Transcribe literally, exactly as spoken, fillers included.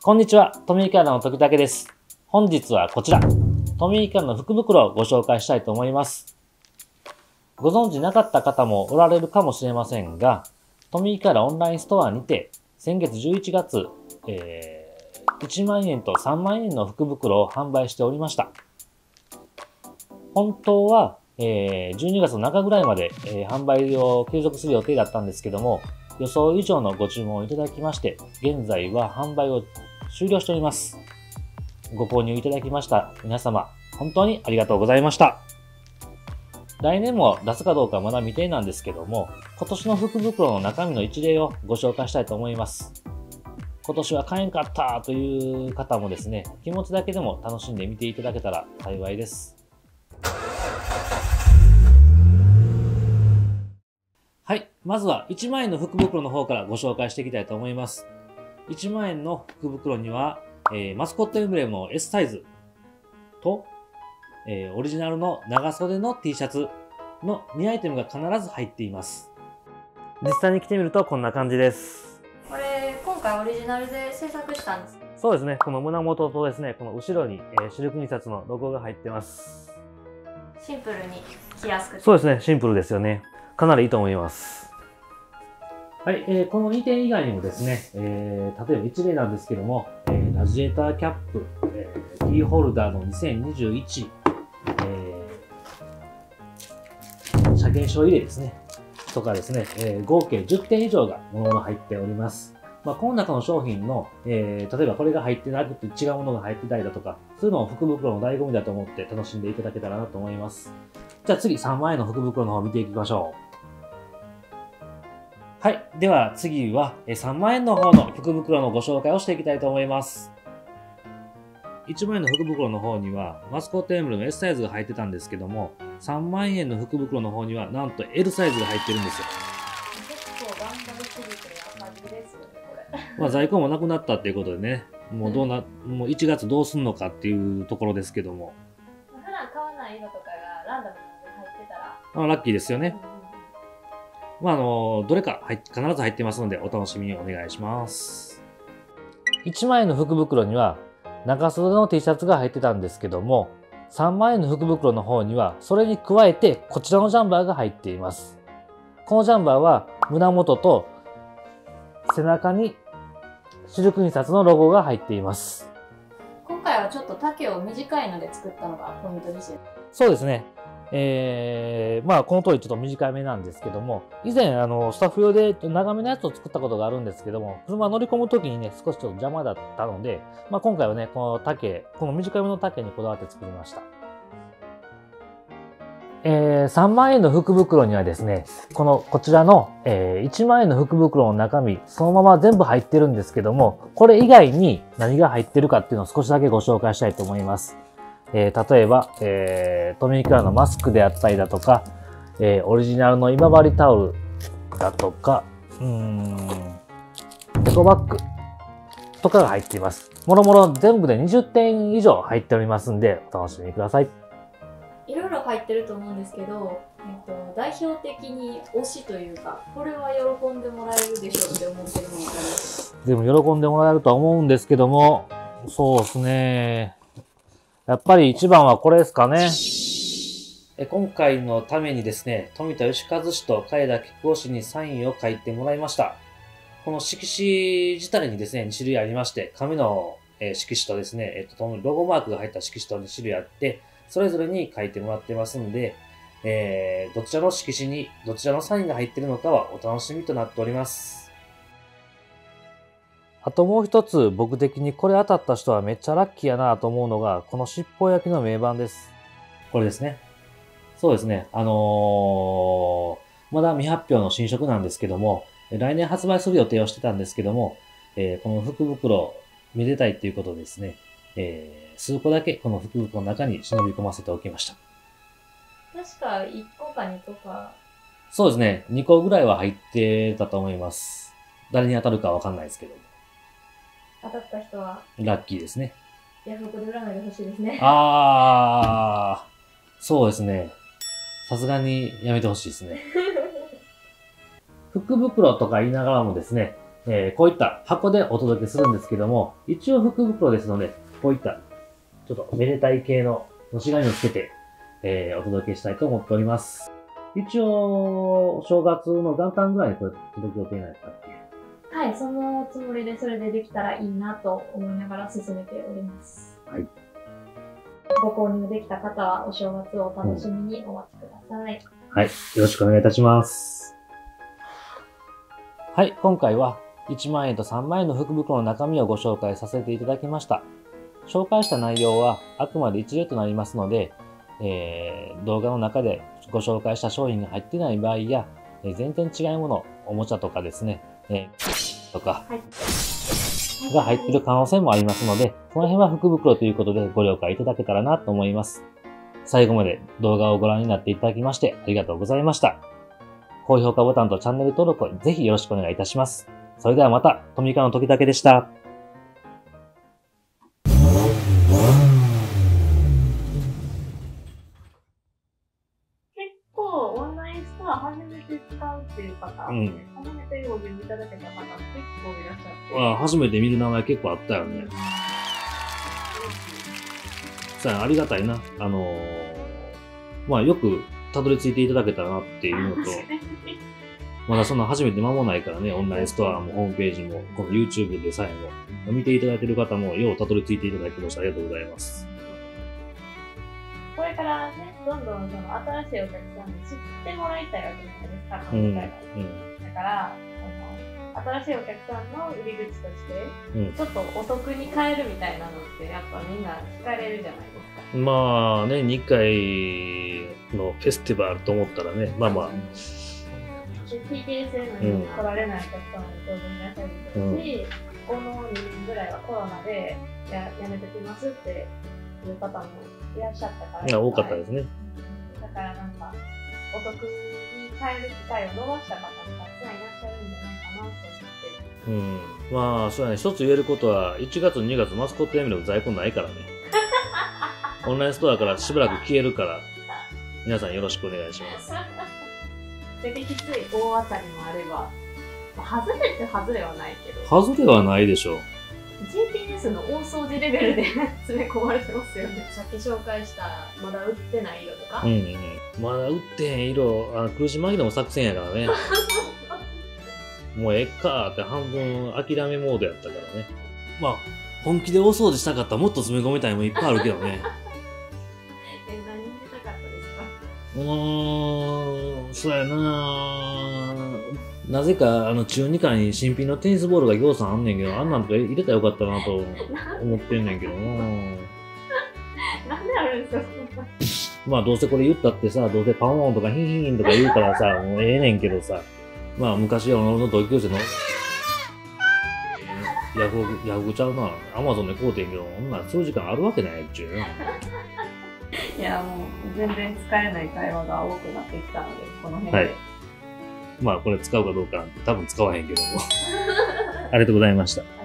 こんにちは、トミーカーの時武です。本日はこちら、トミーカーの福袋をご紹介したいと思います。ご存知なかった方もおられるかもしれませんが、トミーカーオンラインストアにて、先月じゅういちがつ、えー、いちまんえんとさんまんえんの福袋を販売しておりました。本当は、えー、じゅうにがつの中ぐらいまで、えー、販売を継続する予定だったんですけども、予想以上のご注文をいただきまして、現在は販売を終了しております。ご購入いただきました皆様、本当にありがとうございました。来年も出すかどうかまだ未定なんですけども、今年の福袋の中身の一例をご紹介したいと思います。今年は買えんかったという方もですね、気持ちだけでも楽しんでみていただけたら幸いです。はい、まずはいちまんえんの福袋の方からご紹介していきたいと思います。いちまんえんの福袋には、えー、マスコットエンブレムの エス サイズと、えー、オリジナルの長袖の ティー シャツのにアイテムが必ず入っています。実際に着てみるとこんな感じです。これ、今回オリジナルで制作したんです。そうですね、この胸元とですね、この後ろに、えー、シルク印刷のロゴが入ってます。シンプルに着やすく。そうですね、シンプルですよね。かなりいいと思います。はい、えー、このにてん以外にもですね、えー、例えば一例なんですけども、えー、ラジエーターキャップ、えー、キーホルダーのにせんにじゅういち、えー、車検証入れですね、とかですね、えー、合計じゅってん以上がものが入っております。まあ、この中の商品の、えー、例えばこれが入ってなくて違うものが入ってたりだとか、そういうのも福袋の醍醐味だと思って楽しんでいただけたらなと思います。じゃあ次さんまんえんの福袋の方を見ていきましょう。はい。では次はさんまんえんの方の福袋のご紹介をしていきたいと思います。いちまんえんの福袋の方にはマスコットエンブレムの エス サイズが入ってたんですけども、さんまんえんの福袋の方にはなんと エル サイズが入ってるんですよ。結構頑張りすぎてる感じですよね、これ。まあ在庫もなくなったっていうことでね、もうどうな、もういちがつどうすんのかっていうところですけども。普段買わないのとかがランダムに入ってたら。ラッキーですよね。うん、まあ、あの、どれか入っ必ず入ってますので、お楽しみにお願いします。いちまんえんの福袋には、長袖の ティー シャツが入ってたんですけども、さんまんえんの福袋の方には、それに加えて、こちらのジャンバーが入っています。このジャンバーは、胸元と、背中に、シルク印刷のロゴが入っています。今回はちょっと丈を短いので作ったのがポイントですよね。そうですね。えー、まあこの通りちょっと短めなんですけども、以前あのスタッフ用で長めのやつを作ったことがあるんですけども、車乗り込む時にね、少しちょっと邪魔だったので、まあ、今回はね、この丈、この短めの丈にこだわって作りました。えー、さんまんえんの福袋にはですね、このこちらの、えー、いちまんえんの福袋の中身そのまま全部入ってるんですけども、これ以外に何が入ってるかっていうのを少しだけご紹介したいと思います。えー、例えば、えー、トミーカラーのマスクであったりだとか、えー、オリジナルの今治タオルだとか、うーん、エコバッグとかが入っています。もろもろ全部でにじゅってん以上入っておりますんで、お楽しみください。いろいろ入ってると思うんですけど、えっと、代表的に推しというか、これは喜んでもらえるでしょうって思ってるものかな。でも喜んでもらえるとは思うんですけども、そうですね。やっぱり一番はこれですかね。今回のためにですね、富田義和氏と海田菊雄氏にサインを書いてもらいました。この色紙自体にですね、に種類ありまして、紙の色紙とですね、えっと、ロゴマークが入った色紙とに種類あって、それぞれに書いてもらってますんで、えー、どちらの色紙にどちらのサインが入っているのかはお楽しみとなっております。あともう一つ、僕的にこれ当たった人はめっちゃラッキーやなと思うのが、このしっぽ焼きの名盤です。これですね。そうですね。あのー、まだ未発表の新色なんですけども、来年発売する予定をしてたんですけども、えー、この福袋、めでたいっていうことでですね、えー、数個だけこの福袋の中に忍び込ませておきました。確かいっこかにこか。そうですね。にこぐらいは入ってたと思います。誰に当たるかわかんないですけども。当たった人はラッキーですね。ヤフオクで占いが欲しいですね。ああ、そうですね。さすがにやめてほしいですね。福袋とか言いながらもですね、えー、こういった箱でお届けするんですけども、一応福袋ですので、こういったちょっとめでたい系ののし紙をつけて、えー、お届けしたいと思っております。一応、お正月の元旦ぐらいにこれ届く予定なんですかっていう。はい、そのつもりでそれでできたらいいなと思いながら進めております。はい。ご購入できた方はお正月をお楽しみにお待ちください。うん、はい、よろしくお願いいたします。はい、今回はいちまんえんとさんまんえんの福袋の中身をご紹介させていただきました。紹介した内容はあくまで一例となりますので、えー、動画の中でご紹介した商品が入っていない場合や、えー、全然違うもの、おもちゃとかですね、えー、とか、はい、が入っている可能性もありますので、その辺は福袋ということでご了解いただけたらなと思います。最後まで動画をご覧になっていただきましてありがとうございました。高評価ボタンとチャンネル登録をぜひよろしくお願いいたします。それではまた、トミカの時だけでした。初めて使うっていう方、うん、初めてお見いただけた方、結構いらっしゃって。ああ、初めて見る名前結構あったよね。さあ、ありがたいな。あのー、まあ、よくたどり着いていただけたらなっていうのと、まだそんな初めて間もないからね、オンラインストアもホームページも、この YouTube でさえも、見ていただいている方も、ようたどり着いていただきましてありがとうございます。これからね、どんどんその新しいお客さんに知ってもらいたいわけじゃないですか、今回は。うん、だからその、新しいお客さんの入り口として、うん、ちょっとお得に買えるみたいなのって、やっぱみんな惹かれるじゃないですか。まあね、にかいのフェスティバルと思ったらね、まあまあ。ティーケーシー に来られないお客様も当然いらっしゃるし、うん、このにねんぐらいはコロナでや、やめてきますって。いう方もいらっしゃったから、多かったですね。だからなんかお得に買える機会を逃した方がたくさんいらっしゃるんじゃないかなと思って。うん。まあそうやね。一つ言えることはいちがつにがつマスコットやめる在庫ないからね。オンラインストアからしばらく消えるから皆さんよろしくお願いします。できつい大当たりもあれば、まあ、外れって外れはないけど。外れはないでしょ。ジェーピーエス の大掃除レベルで詰め込まれてますよね。さっき紹介したまだ売ってない色とか、うんうん、まだ売ってへん色、あの苦し紛れも作戦やからね。もうえっかーって半分諦めモードやったからね。まあ本気で大掃除したかったらもっと詰め込みたいもいっぱいあるけどね。え、何したかったですか？うーん、そうやなー。なぜかあの中にかいに新品のテニスボールがぎょうさんあんねんけど、あんなんとか入れたらよかったなと思ってんねんけどな。なんであるんですか？まあどうせこれ言ったってさ、どうせパンワンとかヒンヒンとか言うからさ、もうええねんけどさ、まあ昔は俺の同級生のヤフオク、ヤフオクちゃうな、アマゾンで買うてんけど、そんな数時間あるわけないっちゅう。いやもう全然使えない会話が多くなってきたので、この辺で。はい、まあこれ使うかどうか多分使わへんけども。ありがとうございました。